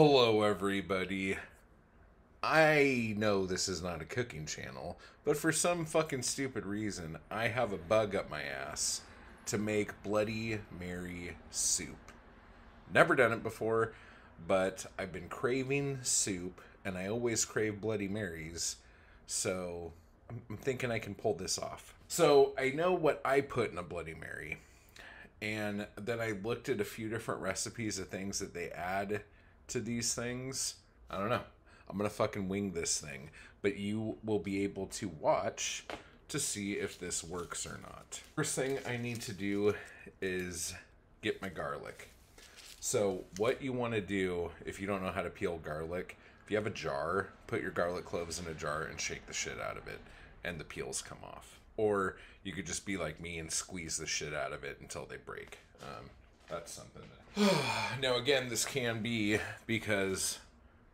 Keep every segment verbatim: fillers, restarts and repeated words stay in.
Hello everybody. I know this is not a cooking channel, but for some fucking stupid reason, I have a bug up my ass to make Bloody Mary soup. Never done it before, but I've been craving soup, and I always crave Bloody Marys, so I'm thinking I can pull this off. So I know what I put in a Bloody Mary, and then I looked at a few different recipes of things that they add to these things. I don't know. I'm gonna fucking wing this thing, but you will be able to watch to see if this works or not. First thing I need to do is get my garlic. So what you wanna do, if you don't know how to peel garlic, if you have a jar, put your garlic cloves in a jar and shake the shit out of it, and the peels come off. Or you could just be like me and squeeze the shit out of it until they break. Um, that's something that... Now again, this can be because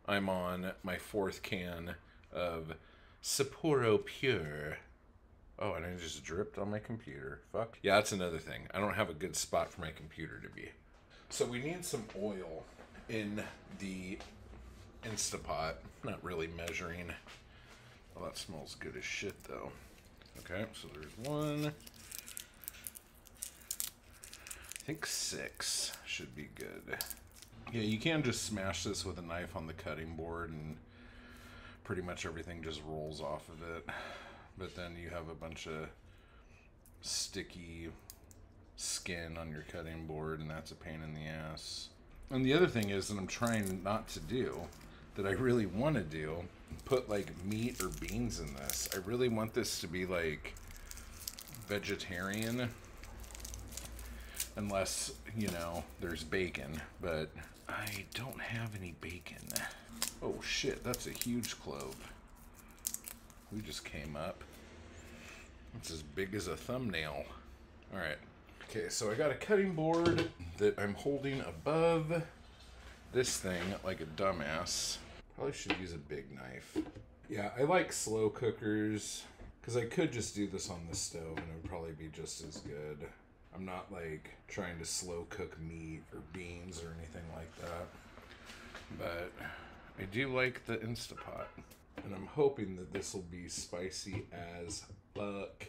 I'm on my fourth can of Sapporo Pure. Oh, and I just dripped on my computer. Fuck. Yeah, that's another thing. I don't have a good spot for my computer to be. So we need some oil in the Instapot. Not really measuring. Well, that smells good as shit, though. Okay, so there's one. I think six should be good. Yeah, you can just smash this with a knife on the cutting board and pretty much everything just rolls off of it. But then you have a bunch of sticky skin on your cutting board, and that's a pain in the ass. And the other thing is that I'm trying not to do, that I really want to do, put like meat or beans in this. I really want this to be like vegetarian. Unless, you know, there's bacon, but I don't have any bacon. Oh shit, that's a huge clove. We just came up. It's as big as a thumbnail. All right. Okay, so I got a cutting board that I'm holding above this thing like a dumbass. Probably should use a big knife. Yeah, I like slow cookers because I could just do this on the stove and it would probably be just as good. I'm not like trying to slow cook meat or beans or anything like that, but I do like the Instapot, and I'm hoping that this will be spicy as fuck.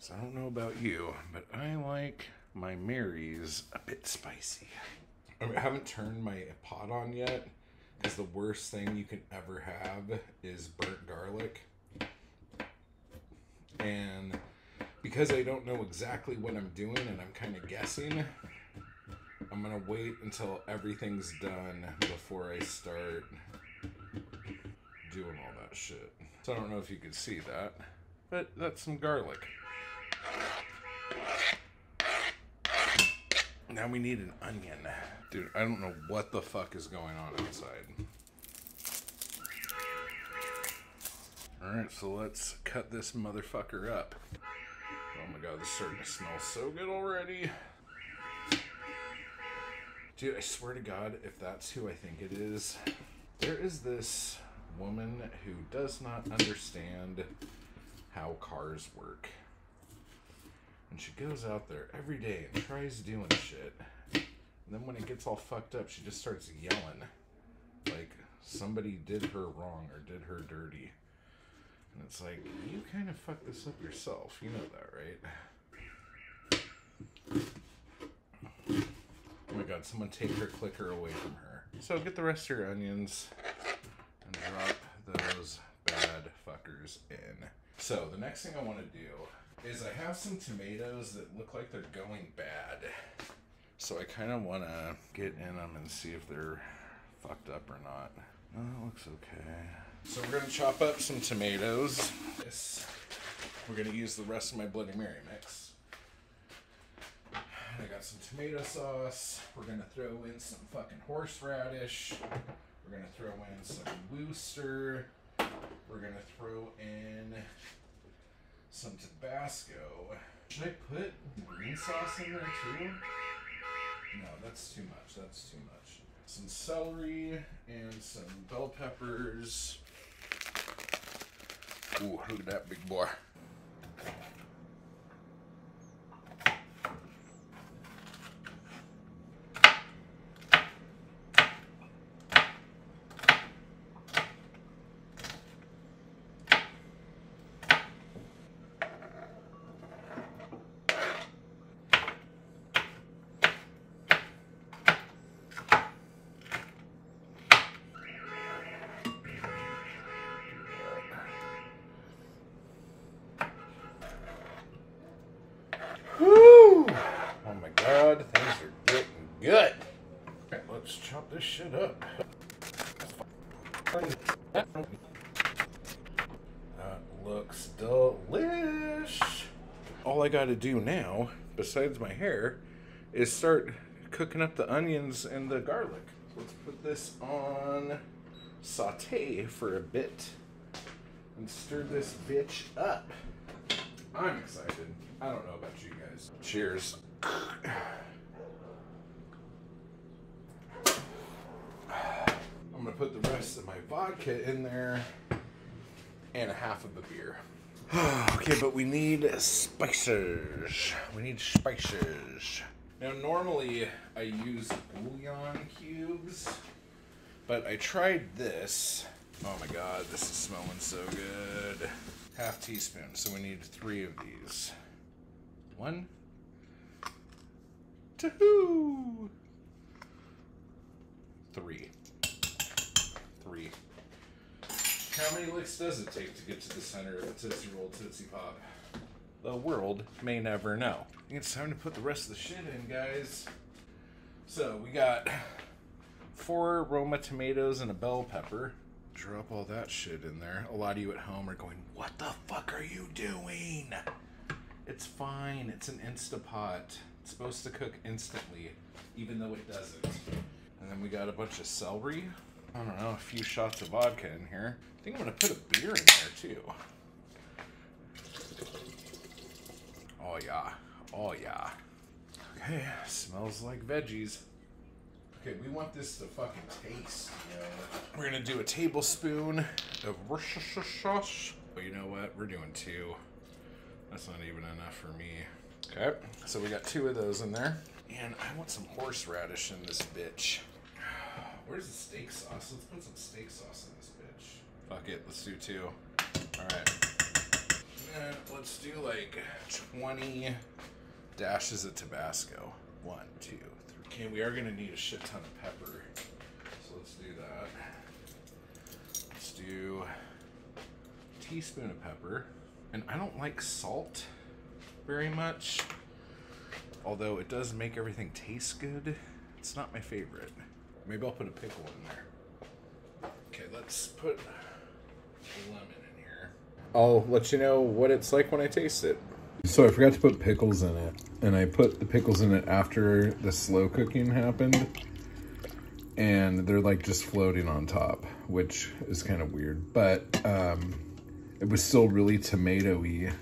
So I don't know about you, but I like my Marys a bit spicy. I haven't turned my pot on yet because the worst thing you can ever have is burnt garlic, and because I don't know exactly what I'm doing and I'm kind of guessing, I'm going to wait until everything's done before I start doing all that shit. So I don't know if you can see that, but that's some garlic. Now we need an onion. Dude, I don't know what the fuck is going on outside. Alright, so let's cut this motherfucker up. Oh my god, this is starting to smell so good already. Dude, I swear to god, if that's who I think it is, there is this woman who does not understand how cars work. And she goes out there every day and tries doing shit. And then when it gets all fucked up, she just starts yelling. Like, somebody did her wrong or did her dirty. And it's like, you kind of fucked this up yourself. You know that, right? Oh my god, someone take her clicker away from her. So get the rest of your onions and drop those bad fuckers in. So the next thing I want to do is I have some tomatoes that look like they're going bad. So I kind of want to get in them and see if they're fucked up or not. No, that looks okay. So we're gonna chop up some tomatoes. Yes. We're gonna use the rest of my Bloody Mary mix. I got some tomato sauce. We're gonna throw in some fucking horseradish. We're gonna throw in some Worcester. We're gonna throw in some Tabasco. Should I put green sauce in there too? No, that's too much. That's too much. Some celery and some bell peppers. Ooh, look at that big boy. Good. Okay, let's chop this shit up. That looks delish. All I gotta do now, besides my hair, is start cooking up the onions and the garlic. Let's put this on saute for a bit and stir this bitch up. I'm excited. I don't know about you guys. Cheers. I'm gonna put the rest of my vodka in there and a half of the beer. Okay, but we need spices. We need spices. Now, normally I use bouillon cubes, but I tried this. Oh my God, this is smelling so good. Half teaspoon, so we need three of these. One. Two. Three. Three. How many licks does it take to get to the center of the Tootsie Roll Tootsie Pop? The world may never know. I think it's time to put the rest of the shit in, guys. So we got four Roma tomatoes and a bell pepper. Drop all that shit in there. A lot of you at home are going, what the fuck are you doing? It's fine. It's an Instapot. It's supposed to cook instantly, even though it doesn't. And then we got a bunch of celery. I don't know, a few shots of vodka in here. I think I'm gonna put a beer in there too. Oh yeah, oh yeah. Okay, smells like veggies. Okay, we want this to fucking taste, you know. We're gonna do a tablespoon of Worcestershire sauce. But you know what, we're doing two. That's not even enough for me. Okay, so we got two of those in there. And I want some horseradish in this bitch. Where's the steak sauce? Let's put some steak sauce in this bitch. Fuck it, let's do two. All right. And let's do like twenty dashes of Tabasco. One, two, three. Okay, we are gonna need a shit ton of pepper. So let's do that. Let's do a teaspoon of pepper. And I don't like salt very much, although it does make everything taste good. It's not my favorite. Maybe I'll put a pickle in there. Okay, let's put a lemon in here. I'll let you know what it's like when I taste it. So I forgot to put pickles in it, and I put the pickles in it after the slow cooking happened, and they're like just floating on top, which is kind of weird, but um, it was still really tomato-y,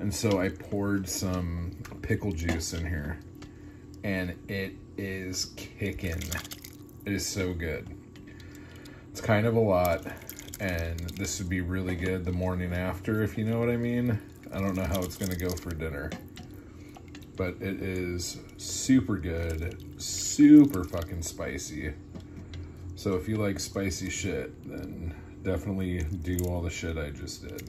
and so I poured some pickle juice in here, and it is kicking. It is so good. It's kind of a lot, and this would be really good the morning after, if you know what I mean. I don't know how it's gonna go for dinner, but it is super good, super fucking spicy. So if you like spicy shit, then definitely do all the shit I just did.